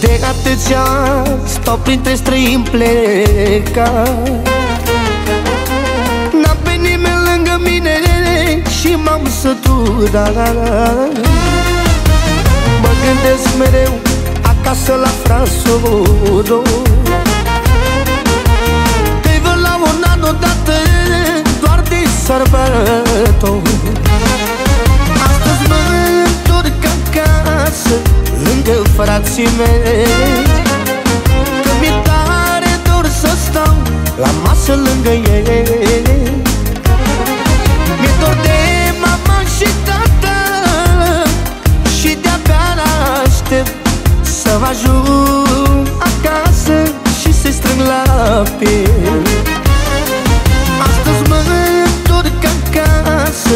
De atâția ani stau printre străini plecați, n-am pe nimeni lângă mine și m-am săturat. Mă gândesc mereu acasă la Fransoro, te văd la un an odată doar de sărbători. Lângă frații mei, că mi-e tare dor să stau la masă lângă ei. Mi-e dor de mama și tata și de-abia aștept să vă ajung acasă și să-i strâng la piept. Astăzi mă întorc acasă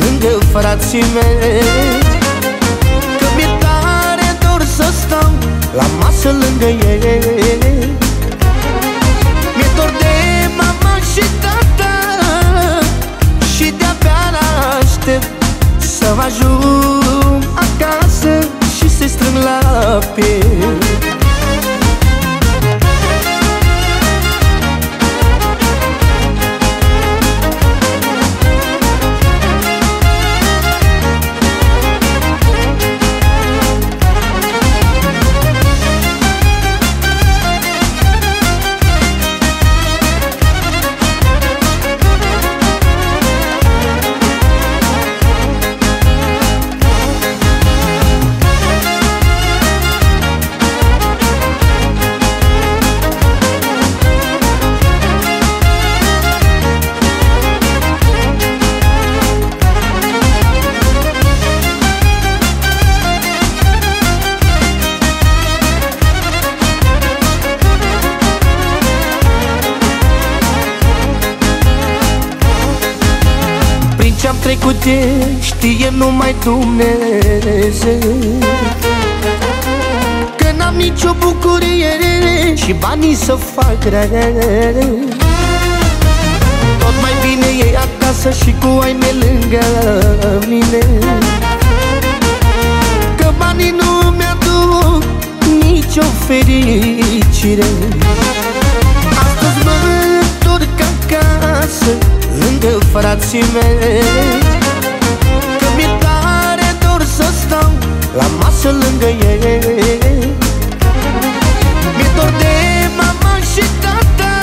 lângă frații mei, la masă lângă ei. Mi-e dor de mama și tata și de-abia aștept să vă ajung acasă și să-i strâng la piept. Ce-am trecut știe numai Dumnezeu, că n-am nicio bucurie și banii să fac rele. Tot mai bine e acasă și cu ai mei lângă mine, că banii nu mi-aduc nicio fericire. Astăzi mă întorc acasă lângă frații mei, că mi-e tare dor să stau la masă lângă ei. Mi-e dor de mama și tata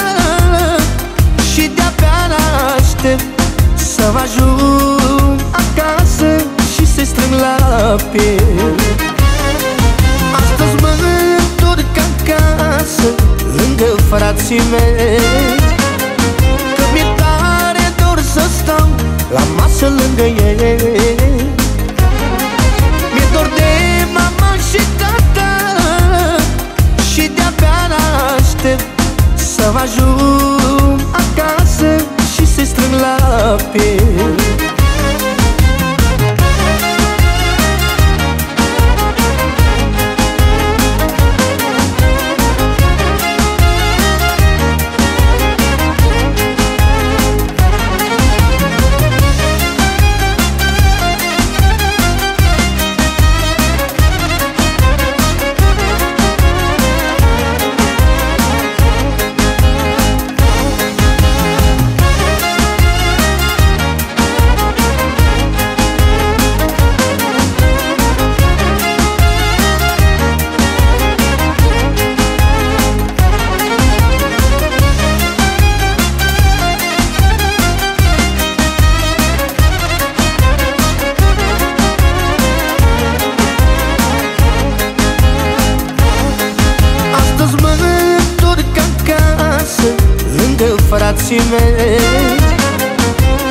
și de-abia aștept să vă ajung acasă și să-i strâng la piept. Astăzi mă întorc acasă lângă frații mei, la masă lângă ei. Mi-e dor de mama și tata și de-abia aștept să vă ajung acasă și să-i strâng la piept. Frații mei,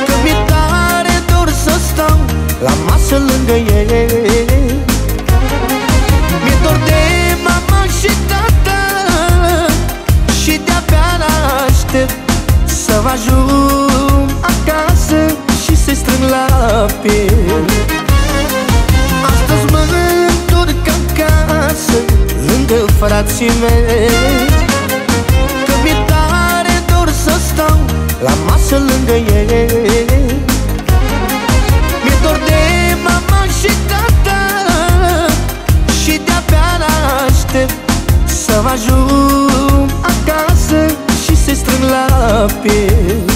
că mi-e tare dor să stau la masă lângă ei. Mi-e dor de mama și tata și de-abia aștept să vă ajung acasă și să-i strâng la piept. Astăzi mă întorc acasă lângă frații mei, că mi-e la masă lângă ei. Mi-e dor de mama și tata și de-abia aștept să ajung acasă și se strâng la piept.